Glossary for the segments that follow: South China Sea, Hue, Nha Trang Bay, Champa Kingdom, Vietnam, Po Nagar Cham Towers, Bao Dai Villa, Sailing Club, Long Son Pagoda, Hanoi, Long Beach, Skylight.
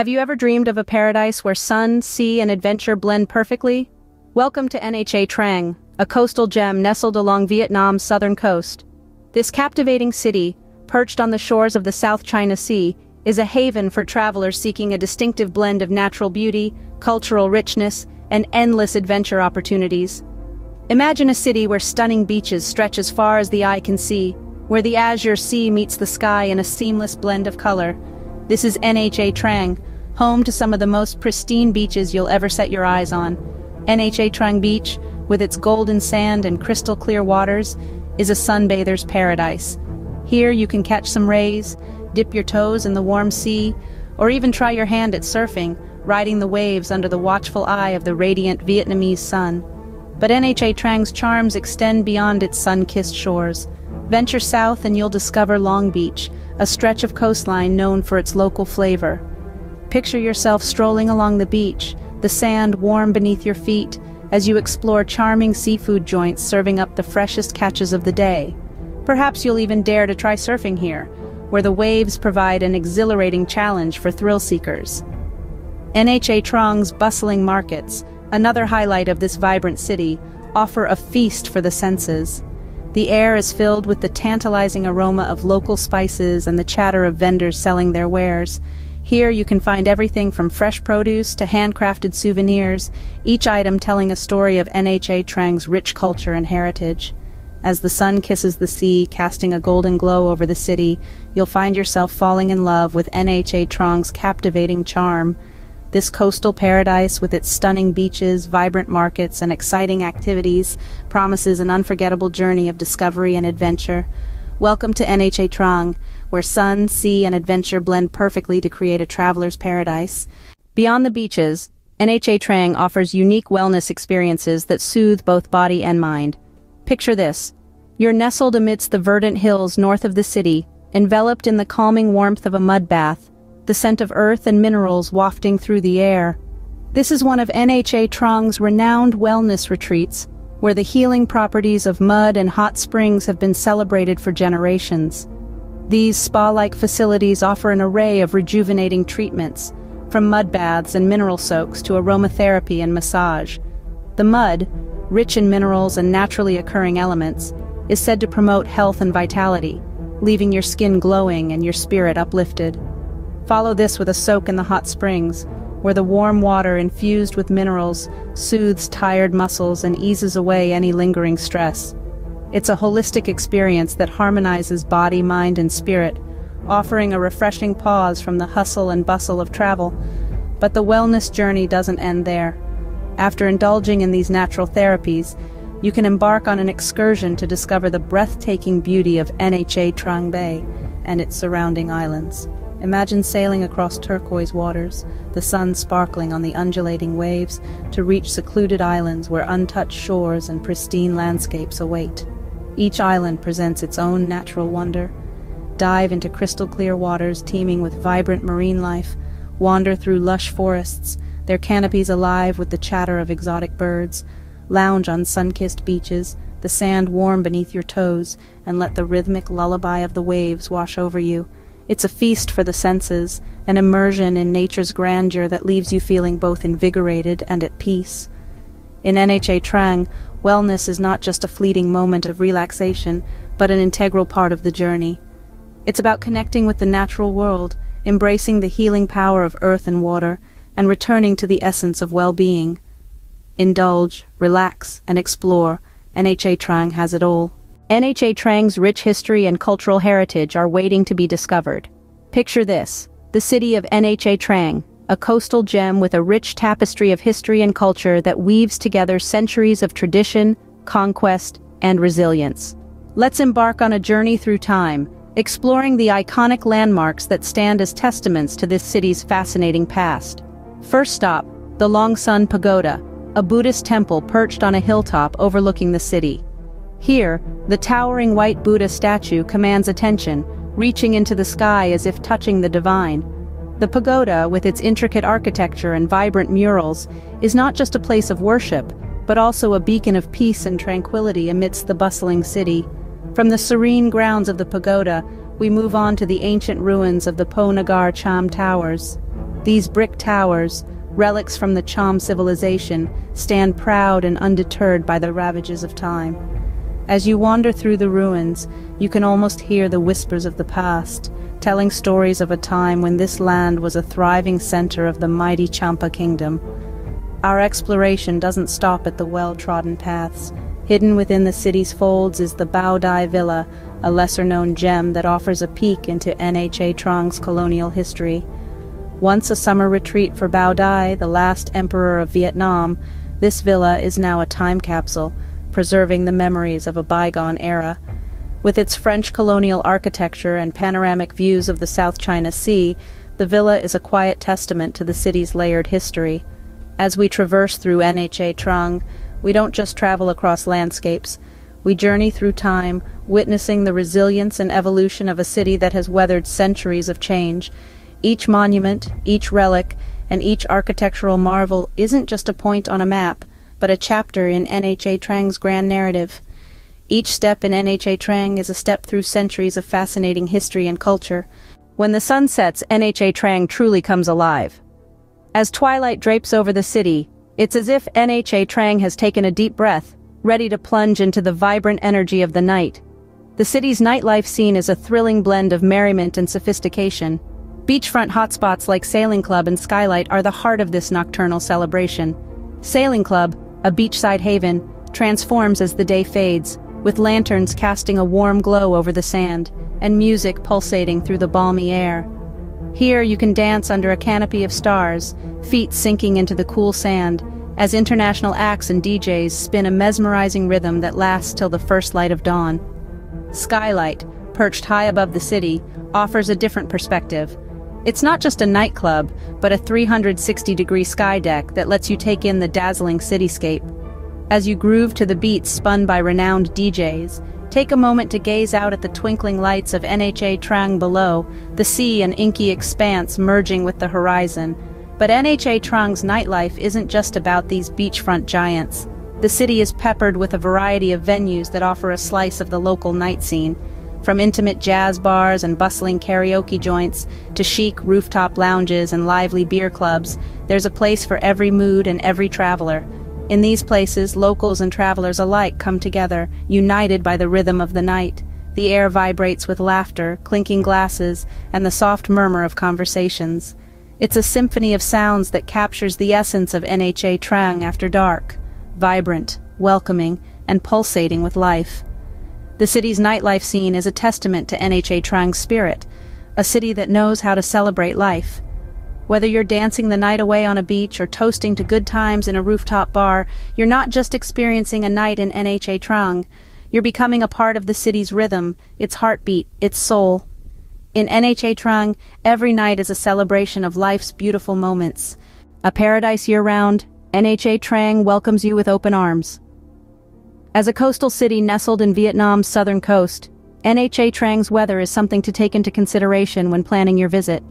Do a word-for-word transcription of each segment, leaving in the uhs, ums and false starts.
Have you ever dreamed of a paradise where sun, sea, and adventure blend perfectly? Welcome to Nha Trang, a coastal gem nestled along Vietnam's southern coast. This captivating city, perched on the shores of the South China Sea, is a haven for travelers seeking a distinctive blend of natural beauty, cultural richness, and endless adventure opportunities. Imagine a city where stunning beaches stretch as far as the eye can see, where the azure sea meets the sky in a seamless blend of color. This is Nha Trang, home to some of the most pristine beaches you'll ever set your eyes on. Nha Trang Beach, with its golden sand and crystal clear waters, is a sunbather's paradise. Here you can catch some rays, dip your toes in the warm sea, or even try your hand at surfing, riding the waves under the watchful eye of the radiant Vietnamese sun. But Nha Trang's charms extend beyond its sun-kissed shores. Venture south and you'll discover Long Beach, a stretch of coastline known for its local flavor. Picture yourself strolling along the beach, the sand warm beneath your feet, as you explore charming seafood joints serving up the freshest catches of the day. Perhaps you'll even dare to try surfing here, where the waves provide an exhilarating challenge for thrill-seekers. Nha Trang's bustling markets, another highlight of this vibrant city, offer a feast for the senses. The air is filled with the tantalizing aroma of local spices and the chatter of vendors selling their wares. Here you can find everything from fresh produce to handcrafted souvenirs, each item telling a story of Nha Trang's rich culture and heritage. As the sun kisses the sea, casting a golden glow over the city, you'll find yourself falling in love with Nha Trang's captivating charm. This coastal paradise, with its stunning beaches, vibrant markets, and exciting activities, promises an unforgettable journey of discovery and adventure. Welcome to Nha Trang, where sun, sea, and adventure blend perfectly to create a traveler's paradise. Beyond the beaches, Nha Trang offers unique wellness experiences that soothe both body and mind. Picture this. You're nestled amidst the verdant hills north of the city, enveloped in the calming warmth of a mud bath, the scent of earth and minerals wafting through the air. This is one of Nha Trang's renowned wellness retreats, where the healing properties of mud and hot springs have been celebrated for generations. These spa-like facilities offer an array of rejuvenating treatments, from mud baths and mineral soaks to aromatherapy and massage. The mud, rich in minerals and naturally occurring elements, is said to promote health and vitality, leaving your skin glowing and your spirit uplifted. Follow this with a soak in the hot springs, where the warm water infused with minerals soothes tired muscles and eases away any lingering stress. It's a holistic experience that harmonizes body, mind, and spirit, offering a refreshing pause from the hustle and bustle of travel. But the wellness journey doesn't end there. After indulging in these natural therapies, you can embark on an excursion to discover the breathtaking beauty of Nha Trang Bay and its surrounding islands. Imagine sailing across turquoise waters, the sun sparkling on the undulating waves, to reach secluded islands where untouched shores and pristine landscapes await. Each island presents its own natural wonder. Dive into crystal-clear waters teeming with vibrant marine life, wander through lush forests, their canopies alive with the chatter of exotic birds. Lounge on sun-kissed beaches, the sand warm beneath your toes, and let the rhythmic lullaby of the waves wash over you. It's a feast for the senses, an immersion in nature's grandeur that leaves you feeling both invigorated and at peace. In Nha Trang, wellness is not just a fleeting moment of relaxation, but an integral part of the journey. It's about connecting with the natural world, embracing the healing power of earth and water, and returning to the essence of well-being. Indulge, relax, and explore. Nha Trang has it all. Nha Trang's rich history and cultural heritage are waiting to be discovered. Picture this: the city of Nha Trang, a coastal gem with a rich tapestry of history and culture that weaves together centuries of tradition, conquest, and resilience. Let's embark on a journey through time, exploring the iconic landmarks that stand as testaments to this city's fascinating past. First stop, the Long Son Pagoda, a Buddhist temple perched on a hilltop overlooking the city. Here, the towering white Buddha statue commands attention, reaching into the sky as if touching the divine. The pagoda, with its intricate architecture and vibrant murals, is not just a place of worship, but also a beacon of peace and tranquility amidst the bustling city. From the serene grounds of the pagoda, we move on to the ancient ruins of the Po Nagar Cham Towers. These brick towers, relics from the Cham civilization, stand proud and undeterred by the ravages of time. As you wander through the ruins, you can almost hear the whispers of the past, telling stories of a time when this land was a thriving center of the mighty Champa Kingdom. Our exploration doesn't stop at the well-trodden paths. Hidden within the city's folds is the Bao Dai Villa, a lesser-known gem that offers a peek into Nha Trang's colonial history. Once a summer retreat for Bao Dai, the last emperor of Vietnam, this villa is now a time capsule, preserving the memories of a bygone era. With its French colonial architecture and panoramic views of the South China Sea, the villa is a quiet testament to the city's layered history. As we traverse through Nha Trang, we don't just travel across landscapes. We journey through time, witnessing the resilience and evolution of a city that has weathered centuries of change. Each monument, each relic, and each architectural marvel isn't just a point on a map, but a chapter in Nha Trang's grand narrative. Each step in Nha Trang is a step through centuries of fascinating history and culture. When the sun sets, Nha Trang truly comes alive. As twilight drapes over the city, it's as if Nha Trang has taken a deep breath, ready to plunge into the vibrant energy of the night. The city's nightlife scene is a thrilling blend of merriment and sophistication. Beachfront hotspots like Sailing Club and Skylight are the heart of this nocturnal celebration. Sailing Club, a beachside haven, transforms as the day fades, with lanterns casting a warm glow over the sand, and music pulsating through the balmy air. Here you can dance under a canopy of stars, feet sinking into the cool sand, as international acts and D Js spin a mesmerizing rhythm that lasts till the first light of dawn. Skylight, perched high above the city, offers a different perspective. It's not just a nightclub, but a three hundred sixty degree sky deck that lets you take in the dazzling cityscape. As you groove to the beats spun by renowned D Js, take a moment to gaze out at the twinkling lights of Nha Trang below, the sea an inky expanse merging with the horizon. But Nha Trang's nightlife isn't just about these beachfront giants. The city is peppered with a variety of venues that offer a slice of the local night scene. From intimate jazz bars and bustling karaoke joints, to chic rooftop lounges and lively beer clubs, there's a place for every mood and every traveler. In these places, locals and travelers alike come together, united by the rhythm of the night. The air vibrates with laughter, clinking glasses, and the soft murmur of conversations. It's a symphony of sounds that captures the essence of Nha Trang after dark, vibrant, welcoming, and pulsating with life. The city's nightlife scene is a testament to Nha Trang's spirit, a city that knows how to celebrate life. Whether you're dancing the night away on a beach or toasting to good times in a rooftop bar, you're not just experiencing a night in Nha Trang, you're becoming a part of the city's rhythm, its heartbeat, its soul. In Nha Trang, every night is a celebration of life's beautiful moments. A paradise year-round, Nha Trang welcomes you with open arms. As a coastal city nestled in Vietnam's southern coast, Nha Trang's weather is something to take into consideration when planning your visit.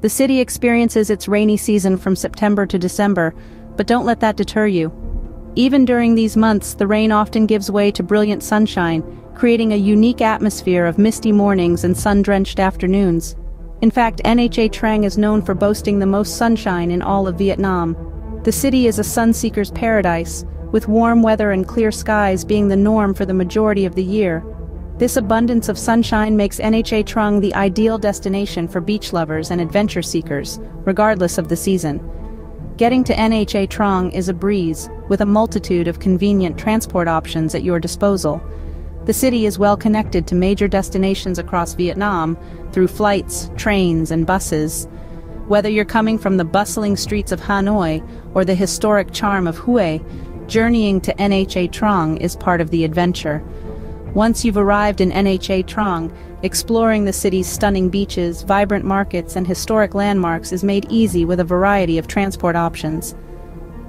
The city experiences its rainy season from September to December, but don't let that deter you. Even during these months, the rain often gives way to brilliant sunshine, creating a unique atmosphere of misty mornings and sun-drenched afternoons. In fact, Nha Trang is known for boasting the most sunshine in all of Vietnam. The city is a sunseeker's paradise, with warm weather and clear skies being the norm for the majority of the year. This abundance of sunshine makes Nha Trang the ideal destination for beach lovers and adventure seekers, regardless of the season. Getting to Nha Trang is a breeze, with a multitude of convenient transport options at your disposal. The city is well connected to major destinations across Vietnam through flights, trains, and buses. Whether you're coming from the bustling streets of Hanoi or the historic charm of Hue, journeying to Nha Trang is part of the adventure. Once you've arrived in Nha Trang, exploring the city's stunning beaches, vibrant markets, and historic landmarks is made easy with a variety of transport options.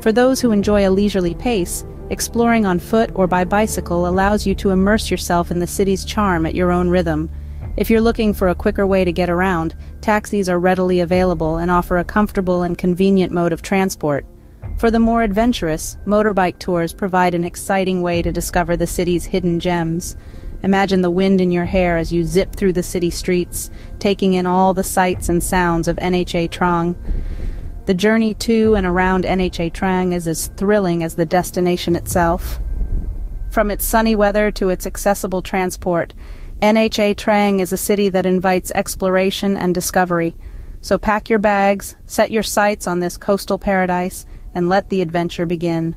For those who enjoy a leisurely pace, exploring on foot or by bicycle allows you to immerse yourself in the city's charm at your own rhythm. If you're looking for a quicker way to get around, taxis are readily available and offer a comfortable and convenient mode of transport. For the more adventurous, motorbike tours provide an exciting way to discover the city's hidden gems. Imagine the wind in your hair as you zip through the city streets, taking in all the sights and sounds of Nha Trang. The journey to and around Nha Trang is as thrilling as the destination itself. From its sunny weather to its accessible transport, Nha Trang is a city that invites exploration and discovery. So pack your bags, set your sights on this coastal paradise, and let the adventure begin.